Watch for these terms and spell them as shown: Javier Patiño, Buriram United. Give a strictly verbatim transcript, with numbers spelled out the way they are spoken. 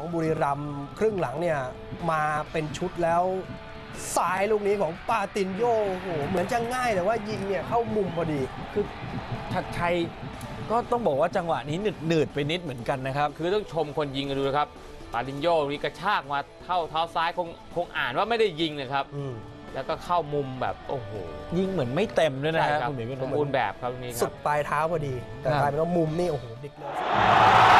ของบุรีรัมย์ครึ่งหลังเนี่ยมาเป็นชุดแล้วสายลูกนี้ของปาตินโยโอ้โหเหมือนจะง่ายแต่ว่ายิงเนี่ยเข้ามุมพอดีคือชัดชัยก็ต้องบอกว่าจังหวะนี้หนืดๆไปนิดเหมือนกันนะครับคือต้องชมคนยิงกันดูนะครับปาตินโยนี่กระชากมาเท้าเท้าซ้ายคงคงอ่านว่าไม่ได้ยิงนะครับแล้วก็เข้ามุมแบบโอ้โหยิงเหมือนไม่เต็มด้วยนะครับสมบูรณ์แบบครับตรงนี้สุดปลายเท้าพอดีแต่กลายเป็นว่ามุมนี่โอ้โหดิกเลย